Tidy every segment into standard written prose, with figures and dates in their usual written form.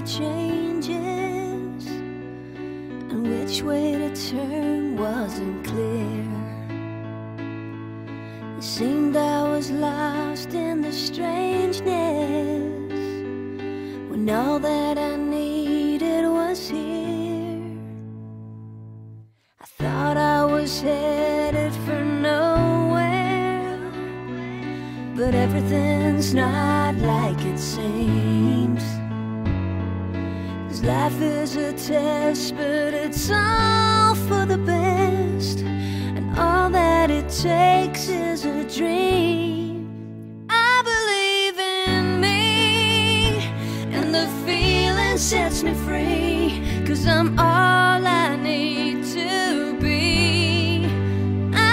it changes, and which way to turn wasn't clear. It seemed I was lost in the strangeness, when all that I needed was here. I thought I was headed for nowhere, but everything's not like it seems. Life is a test, but it's all for the best, and all that it takes is a dream. I believe in me, and the feeling sets me free, 'cause I'm all I need to be.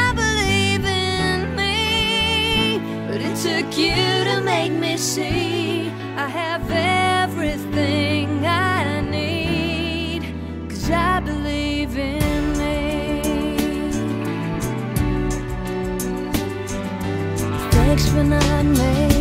I believe in me, but it took you to make me see I have everything I believe in me. Thanks for not me.